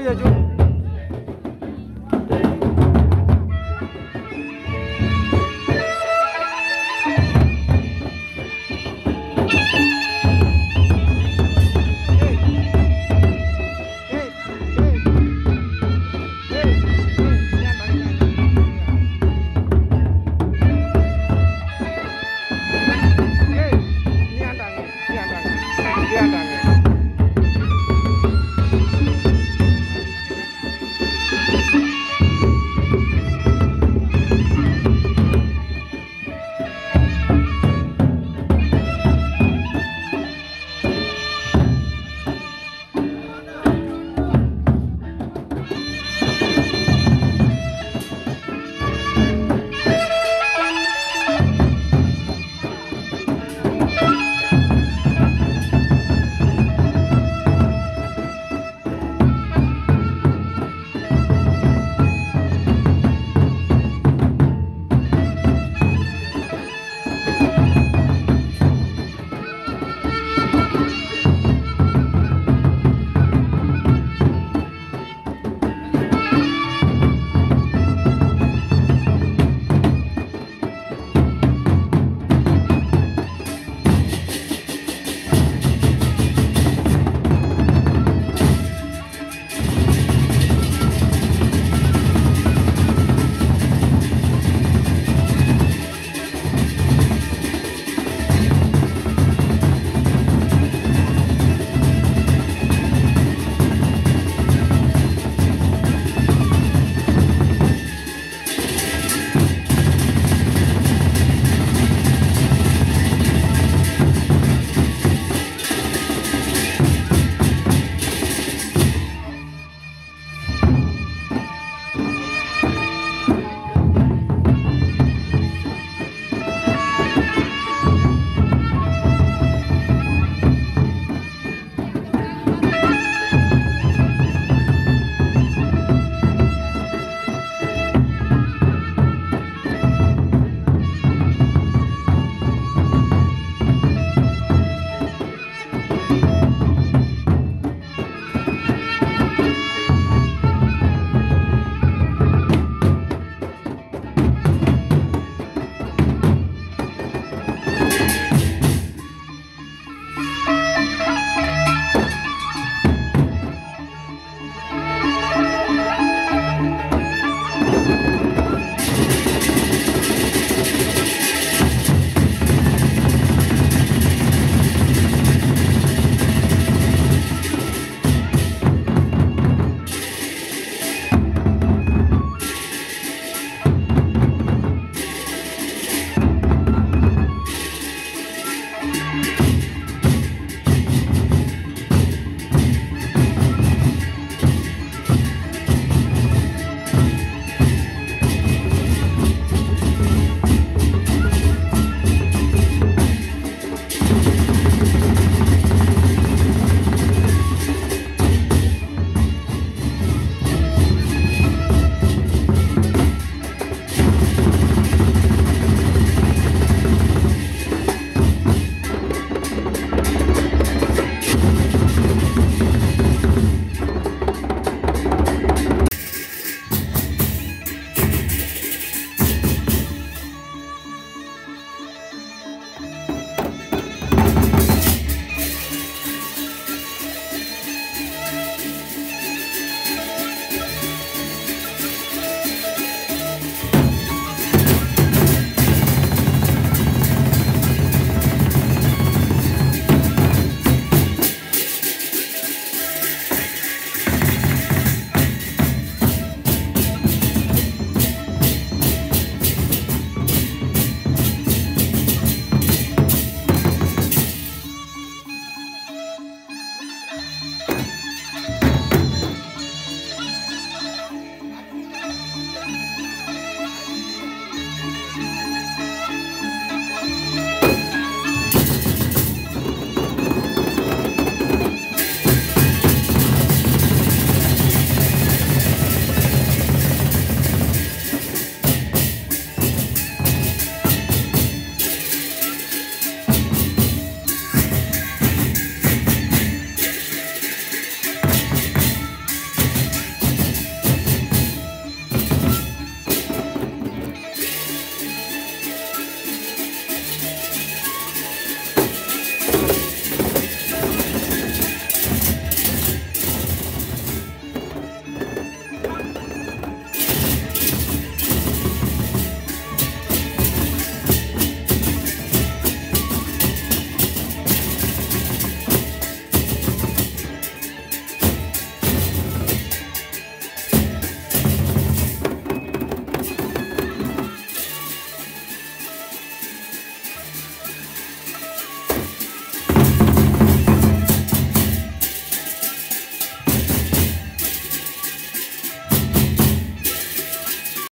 Yajur.